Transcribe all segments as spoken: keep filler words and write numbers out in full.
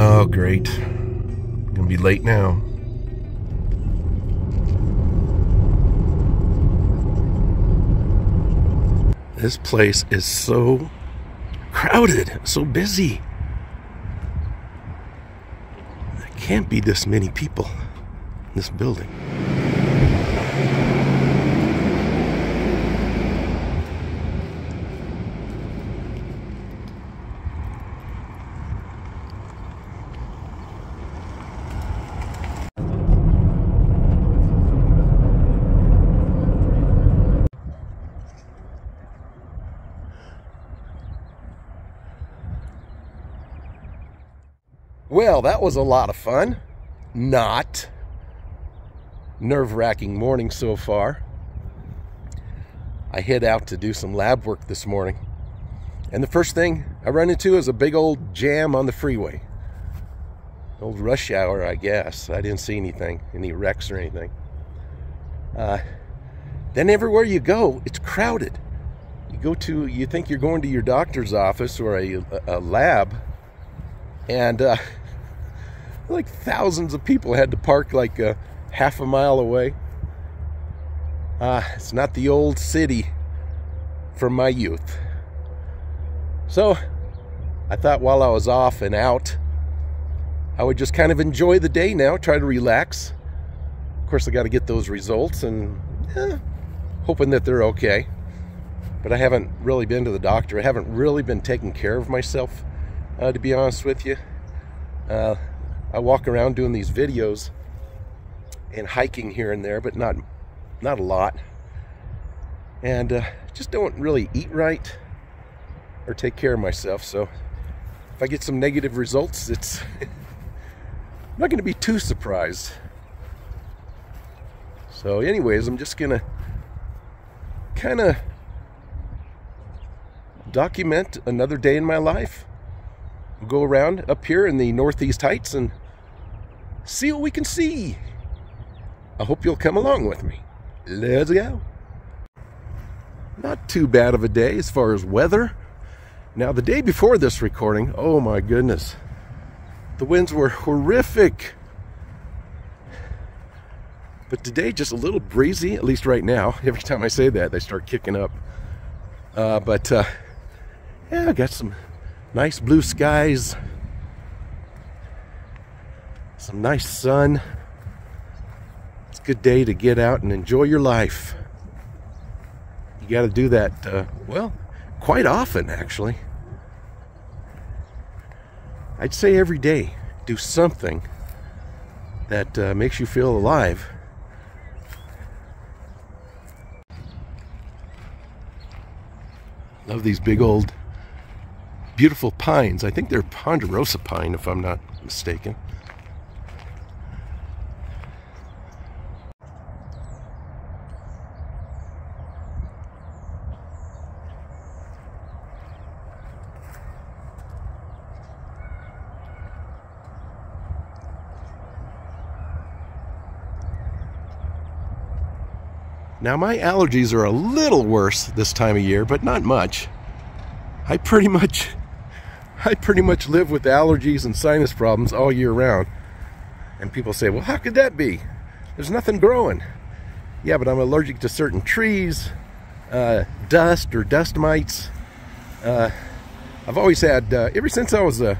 Oh, great. Gonna be late now. This place is so crowded, so busy. There can't be this many people in this building. Well, that was a lot of fun. Not. Nerve-wracking morning so far. I head out to do some lab work this morning, and the first thing I run into is a big old jam on the freeway. Old rush hour, I guess. I didn't see anything, any wrecks or anything. Uh, then everywhere you go, it's crowded. You go to, you think you're going to your doctor's office or a, a lab, and uh, like thousands of people had to park like a half a mile away. Uh, it's not the old city from my youth. So I thought while I was off and out, I would just kind of enjoy the day now, try to relax. Of course, I got to get those results and eh, hoping that they're okay. But I haven't really been to the doctor. I haven't really been taking care of myself. Uh, to be honest with you, uh, I walk around doing these videos and hiking here and there, but not not a lot, and uh, just don't really eat right or take care of myself. So if I get some negative results, it's I'm not going to be too surprised. So anyways, I'm just gonna kind of document another day in my life. We'll go around up here in the Northeast Heights and see what we can see. I hope you'll come along with me. Let's go. Not too bad of a day as far as weather. Now, the day before this recording, oh my goodness, the winds were horrific. But today, just a little breezy, at least right now. Every time I say that, they start kicking up. Uh, but, uh, yeah, I got some nice blue skies, some nice sun. It's a good day to get out and enjoy your life. You got to do that, uh, well, quite often actually. I'd say every day, do something that uh, makes you feel alive. Love these big old beautiful pines. I think they're ponderosa pine, if I'm not mistaken. Now, my allergies are a little worse this time of year, but not much. I pretty much I pretty much live with allergies and sinus problems all year round. And people say, well, how could that be? There's nothing growing. Yeah, but I'm allergic to certain trees, uh, dust or dust mites. Uh, I've always had, uh, ever since I was, uh,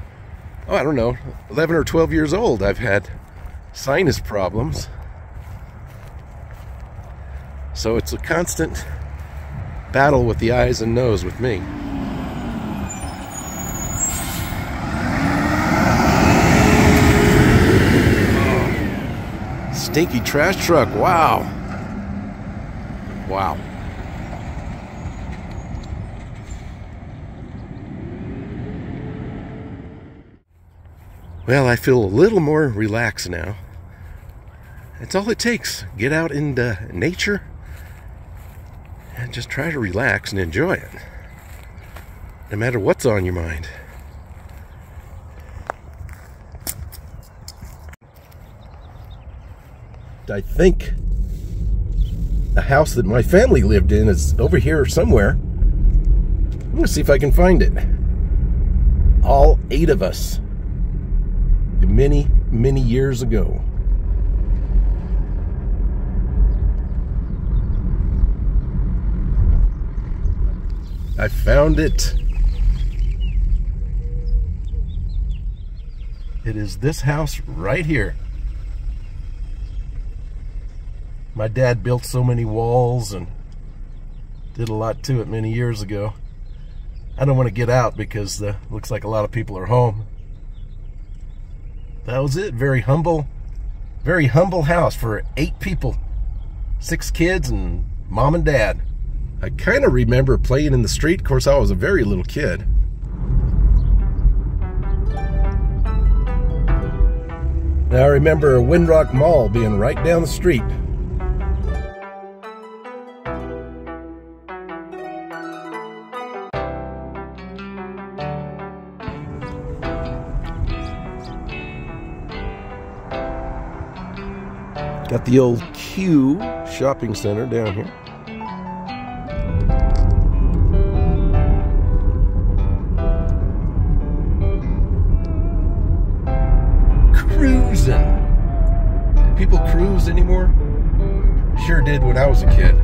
oh, I don't know, eleven or twelve years old, I've had sinus problems. So it's a constant battle with the eyes and nose with me. Stinky trash truck. Wow. Wow. Well, I feel a little more relaxed now. That's all it takes. Get out into nature and just try to relax and enjoy it, no matter what's on your mind. fact, I think a house that my family lived in is over here somewhere. I'm gonna see if I can find it. All eight of us, many, many years ago. I found it. It is this house right here. My dad built so many walls and did a lot to it many years ago. I don't want to get out because it looks like a lot of people are home. That was it. Very humble, very humble house for eight people, six kids and mom and dad. I kind of remember playing in the street. Of course, I was a very little kid. Now I remember Windrock Mall being right down the street. Got the old Q shopping center down here. Cruising. Do people cruise anymore? Sure did when I was a kid.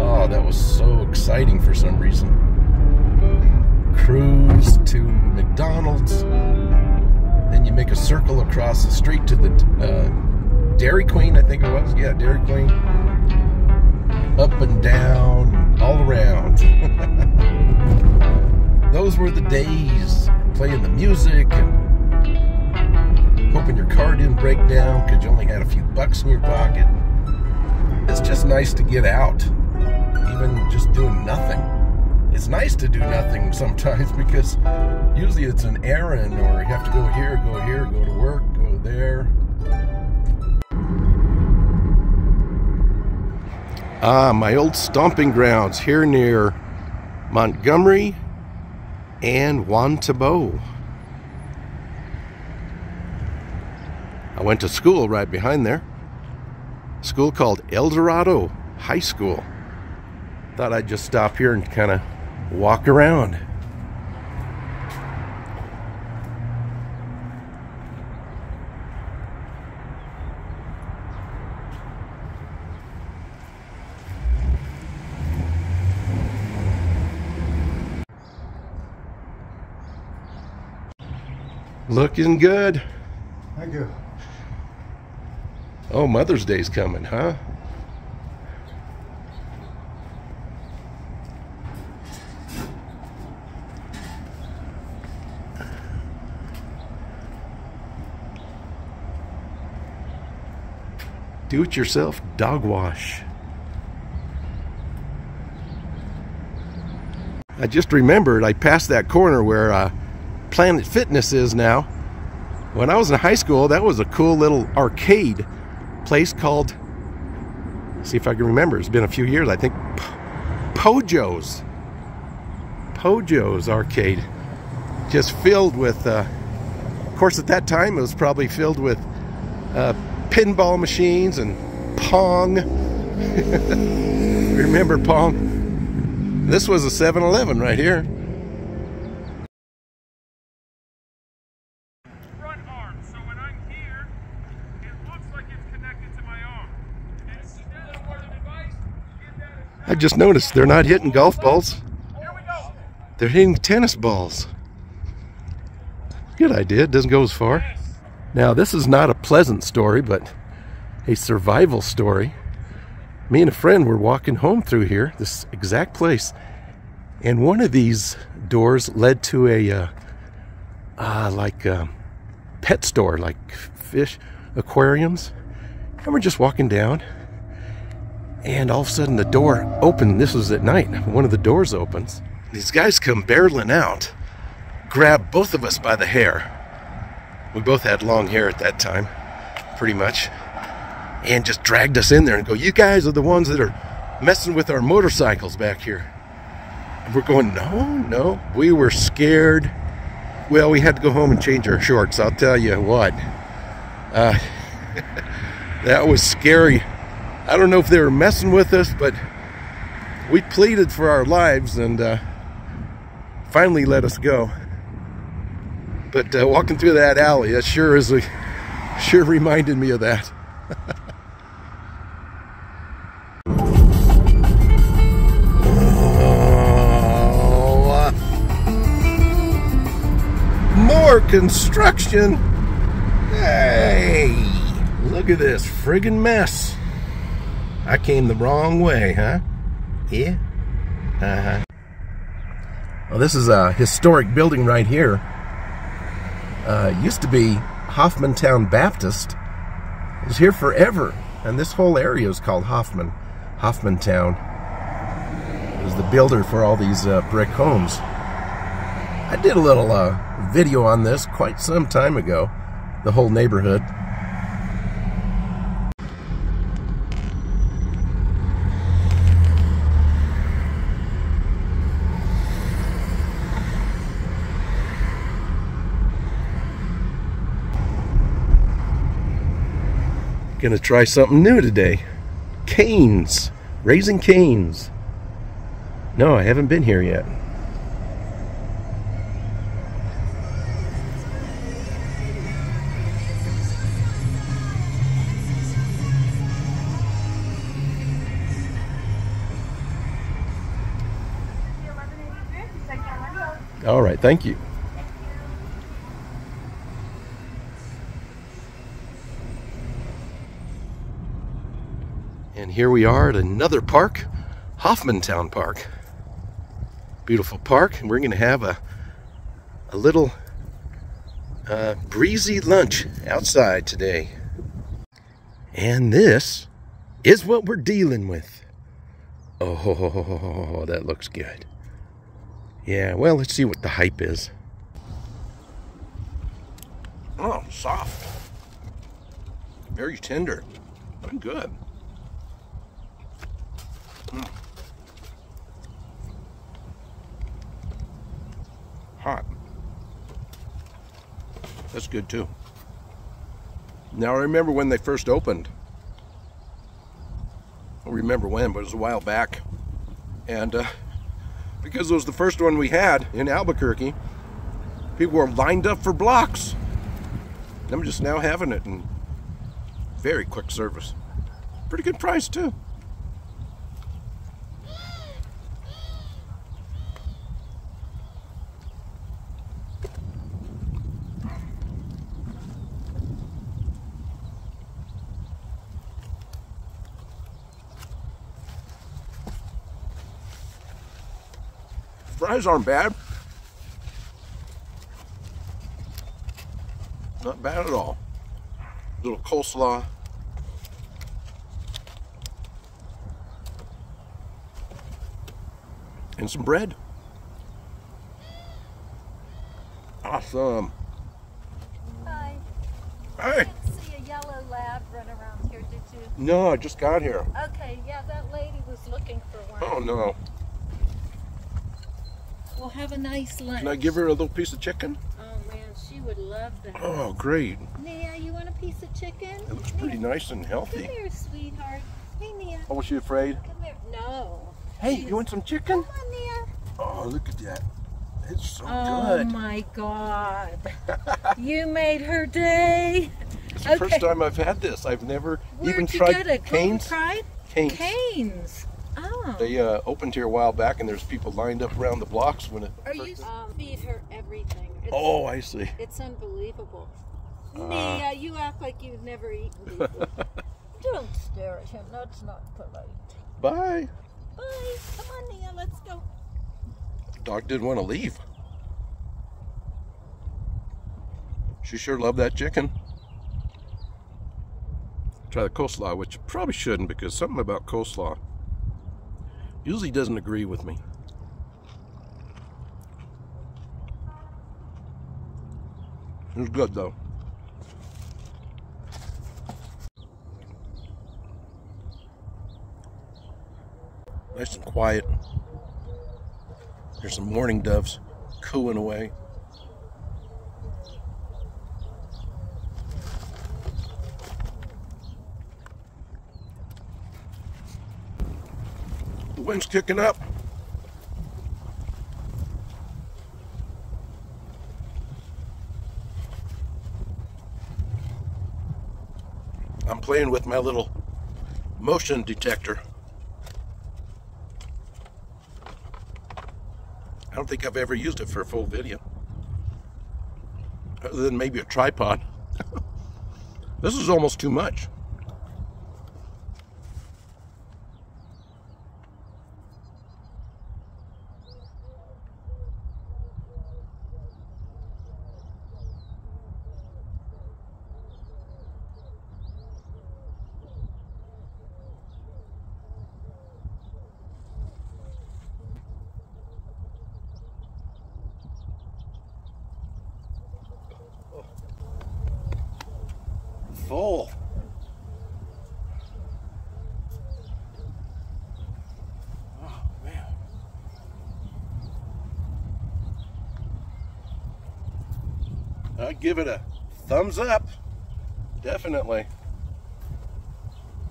Oh, that was so exciting for some reason. Cruise to McDonald's, then you make a circle across the street to the uh, Dairy Queen, I think it was. Yeah, Dairy Queen. Up and down, all around. Those were the days, playing the music and hoping your car didn't break down because you only had a few bucks in your pocket. It's just nice to get out, even just doing nothing. It's nice to do nothing sometimes because usually it's an errand or you have to go here, go here, go to work, go there. Ah, my old stomping grounds here near Montgomery and Wantabo. I went to school right behind there. A school called El Dorado High School. Thought I'd just stop here and kind of walk around. Looking good. Thank you. Oh, Mother's Day's coming, huh? Do-it-yourself dog wash. I just remembered I passed that corner where uh, Planet Fitness is now. When I was in high school, that was a cool little arcade place called, see if I can remember, it's been a few years, I think, Pojo's. Pojo's Arcade. Just filled with, uh, of course at that time it was probably filled with uh, pinball machines and Pong. Remember Pong? This was a seven eleven right here. I just noticed they're not hitting golf balls. They're hitting tennis balls. Good idea. It doesn't go as far. Now, this is not a pleasant story, but a survival story. Me and a friend were walking home through here, this exact place, and one of these doors led to a uh, uh, like a pet store, like fish aquariums. And we're just walking down. And all of a sudden the door opened. This was at night. One of the doors opens. These guys come barreling out, grab both of us by the hair. We both had long hair at that time, pretty much. And just dragged us in there and go, you guys are the ones that are messing with our motorcycles back here. And we're going, no, no. We were scared. Well, we had to go home and change our shorts. I'll tell you what. Uh, That was scary. I don't know if they were messing with us, but we pleaded for our lives, and uh, finally let us go. But uh, walking through that alley, that sure is a, sure reminded me of that. More construction. Hey, look at this friggin' mess. I came the wrong way, huh? Yeah. Uh-huh. Well, this is a historic building right here. Uh, it used to be Hoffmantown Baptist. It was here forever, and this whole area is called Hoffman, Hoffmantown. It was the builder for all these uh, brick homes. I did a little uh, video on this quite some time ago, the whole neighborhood. Gonna try something new today. Cane's. Raising Cane's. No, I haven't been here yet. All right, thank you. And here we are at another park, Hoffmantown Park. Beautiful park, and we're going to have a, a little uh, breezy lunch outside today. And this is what we're dealing with. Oh, that looks good. Yeah, well, let's see what the hype is. Oh, soft. Very tender. But good. Mm. Hot. That's good too. Now, I remember when they first opened. I don't remember when, but it was a while back. And, uh, because it was the first one we had in Albuquerque, people were lined up for blocks. I'm just now having it, and very quick service. Pretty good price too. Fries aren't bad. Not bad at all. A little coleslaw. And some bread. Awesome. Hi. Hey. You didn't see a yellow lab run around here, did you? No, I just got here. Okay, yeah, that lady was looking for one. Oh, no. Well, have a nice lunch. Can I give her a little piece of chicken? Oh, man, she would love that. Oh, great. Nia, you want a piece of chicken? It looks pretty Nia. Nice and healthy. Come here, sweetheart. Hey, Nia. Oh, was she afraid? Come here. No. Hey, she's... you want some chicken? Come on, Nia. Oh, look at that. It's so oh, good. Oh, my God. You made her day. It's the okay. first time I've had this. I've never Where'd even tried Where'd you get it? Cane's? Cane's. Cane's. Oh. They uh, opened here a while back, and there's people lined up around the blocks when it. Are you um, feed her everything? It's, oh, I see. It's unbelievable. Uh, Nia, you act like you've never eaten before. Don't stare at him. That's not polite. Bye. Bye. Come on, Nia. Let's go. Dog didn't want to leave. She sure loved that chicken. Try the coleslaw, which you probably shouldn't, because something about coleslaw usually doesn't agree with me. It was good though. Nice and quiet. There's some mourning doves cooing away. wind's kicking up. I'm playing with my little motion detector. I don't think I've ever used it for a full video, other than maybe a tripod. This is almost too much. Full. Oh, man. I'd give it a thumbs up, definitely.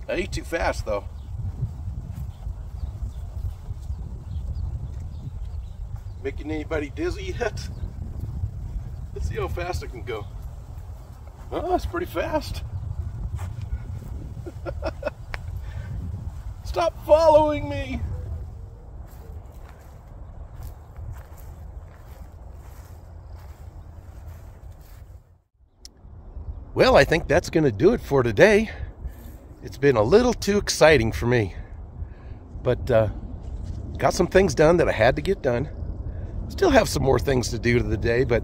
I ate too fast, though. Making anybody dizzy yet? Let's see how fast it can go. Oh, that's pretty fast. Stop following me. Well, I think that's going to do it for today. It's been a little too exciting for me. But uh, got some things done that I had to get done. Still have some more things to do to the day, but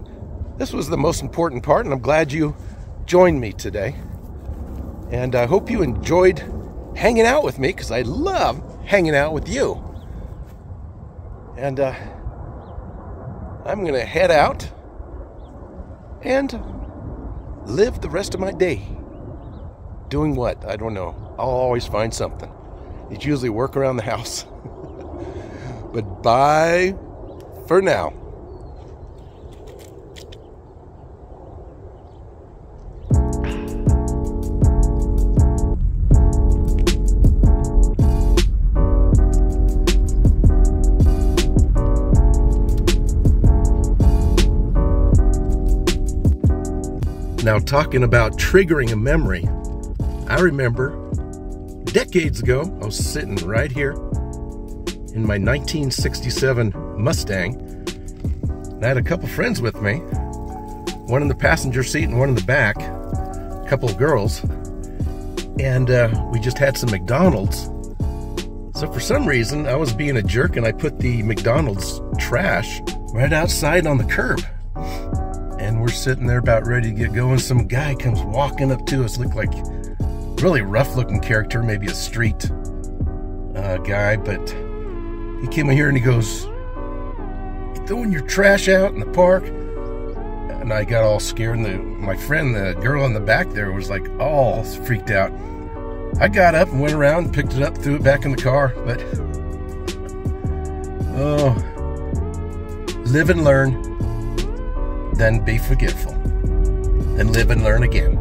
this was the most important part, and I'm glad you join me today, and I hope you enjoyed hanging out with me, because I love hanging out with you. And uh, I'm gonna head out and live the rest of my day doing what? I don't know. I'll always find something. It's usually work around the house. But bye for now. Now, talking about triggering a memory, I remember decades ago, I was sitting right here in my nineteen sixty-seven Mustang, and I had a couple friends with me, one in the passenger seat and one in the back, a couple of girls, and uh, we just had some McDonald's. So for some reason, I was being a jerk, and I put the McDonald's trash right outside on the curb. And we're sitting there about ready to get going. Some guy comes walking up to us, looked like really rough looking character, maybe a street uh, guy, but he came in here and he goes, "You throwing your trash out in the park?" And I got all scared, and the, my friend, the girl in the back there, was like all freaked out. I got up and went around, picked it up, threw it back in the car, but oh, live and learn. Then be forgetful, and live and learn again.